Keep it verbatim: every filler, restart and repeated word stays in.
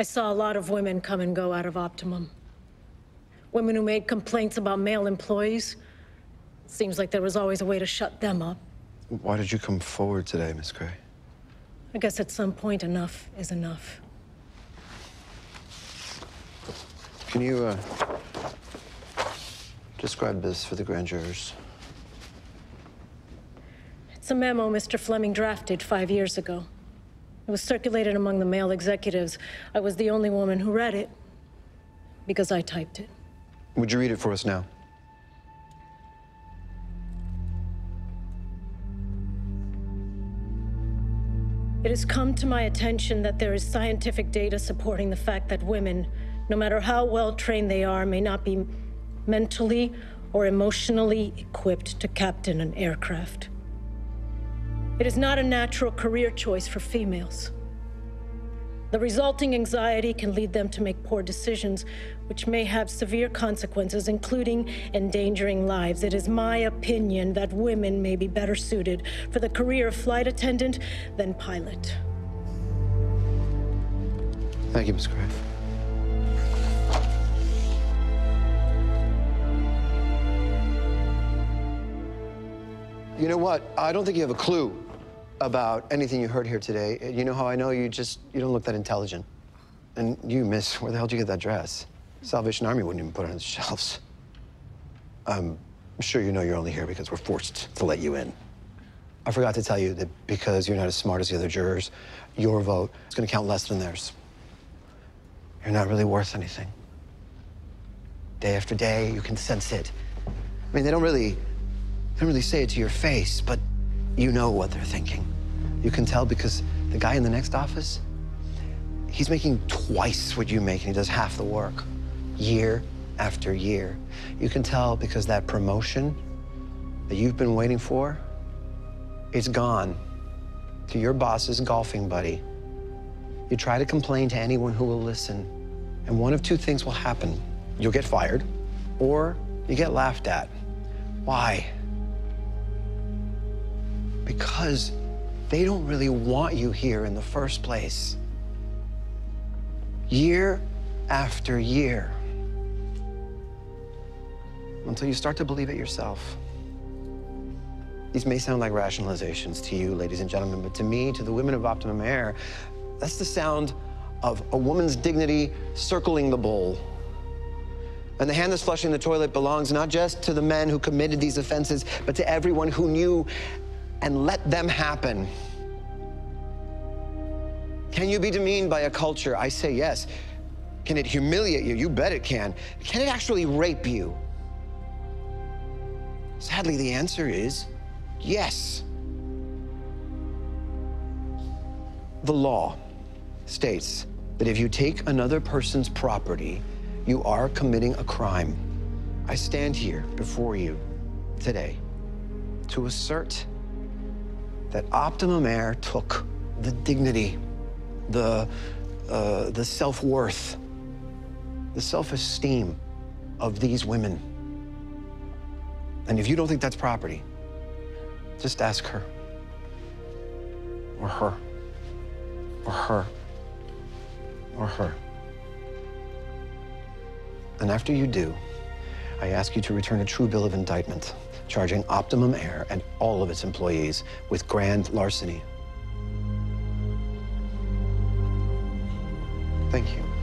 I saw a lot of women come and go out of Optimum. Women who made complaints about male employees. Seems like there was always a way to shut them up. Why did you come forward today, Miss Gray? I guess at some point, enough is enough. Can you, uh, describe this for the grand jurors? It's a memo Mister Fleming drafted five years ago. It was circulated among the male executives. I was the only woman who read it, because I typed it. Would you read it for us now? It has come to my attention that there is scientific data supporting the fact that women, no matter how well trained they are, may not be mentally or emotionally equipped to captain an aircraft. It is not a natural career choice for females. The resulting anxiety can lead them to make poor decisions, which may have severe consequences, including endangering lives. It is my opinion that women may be better suited for the career of flight attendant than pilot. Thank you, Miz Gray. You know what? I don't think you have a clue about anything you heard here today. You know how I know? You just, you don't look that intelligent. And you, miss, where the hell did you get that dress? Salvation Army wouldn't even put it on its shelves. I'm sure you know you're only here because we're forced to let you in. I forgot to tell you that because you're not as smart as the other jurors, your vote is gonna count less than theirs. You're not really worth anything. Day after day, you can sense it. I mean, they don't really, I don't really say it to your face, but you know what they're thinking. You can tell because the guy in the next office, he's making twice what you make and he does half the work, year after year. You can tell because that promotion that you've been waiting for, it's gone to your boss's golfing buddy. You try to complain to anyone who will listen, and one of two things will happen. You'll get fired, or you get laughed at. Why? Because they don't really want you here in the first place. Year after year. Until you start to believe it yourself. These may sound like rationalizations to you, ladies and gentlemen, but to me, to the women of Optimum Air, that's the sound of a woman's dignity circling the bowl. And the hand that's flushing the toilet belongs not just to the men who committed these offenses, but to everyone who knew and let them happen. Can you be demeaned by a culture? I say yes. Can it humiliate you? You bet it can. Can it actually rape you? Sadly, the answer is yes. The law states that if you take another person's property, you are committing a crime. I stand here before you today to assert that Optimum Air took the dignity, the, uh, the self-worth, the self-esteem of these women. And if you don't think that's property, just ask her, or her, or her, or her. And after you do, I ask you to return a true bill of indictment, charging Optimum Air and all of its employees with grand larceny. Thank you.